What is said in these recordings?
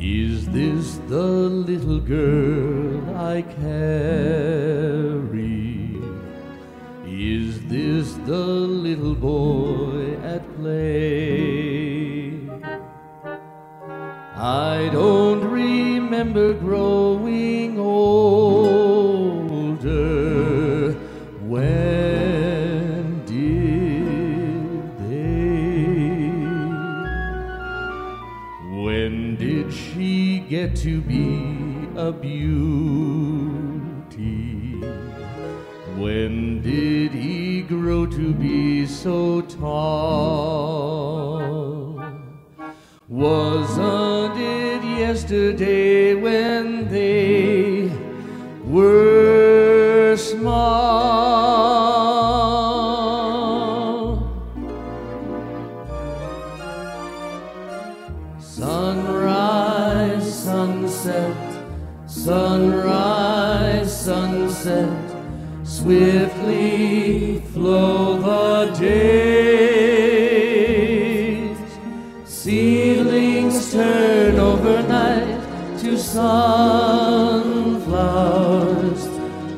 Is this the little girl I carry? Is this the little boy at play? I don't remember growing older. When did they? When did she get to be a beauty? When did he grow to be so tall? Wasn't it yesterday when they were small? Sunrise, sunset, sunrise, sunset, swiftly flow the days. Seedlings turn overnight to sunflowers,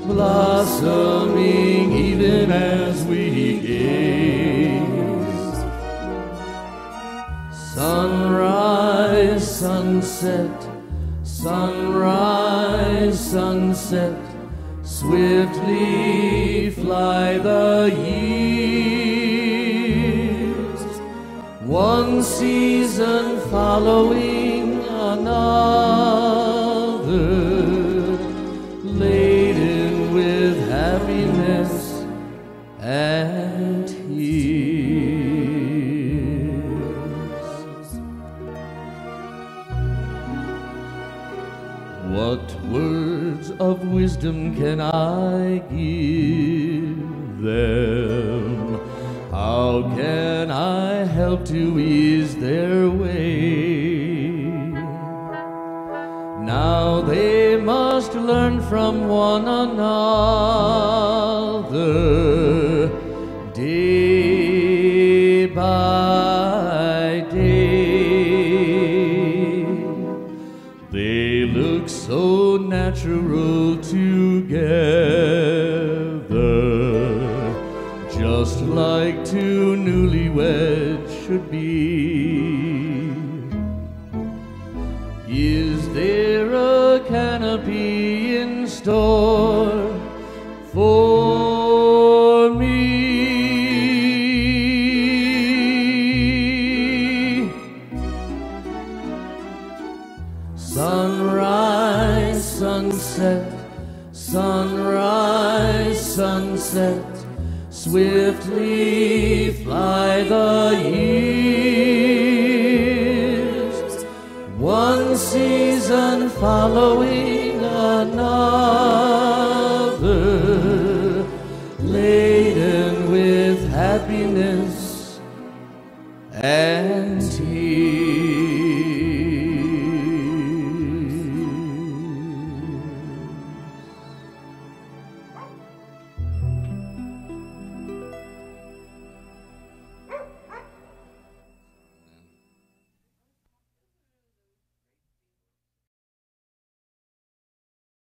blossoming even as we gaze. Sunrise, sunset, sunrise, sunset, swiftly fly the years, one season following another, laden with happiness and tears. What words of wisdom can I give them? How can I help to ease their way? Now they must learn from one another, day by day. They look so natural together, just like two newlyweds should be. Is there a canopy in store for me? Sunrise, sunset, sunrise, sunset, swiftly fly the years, one season following another.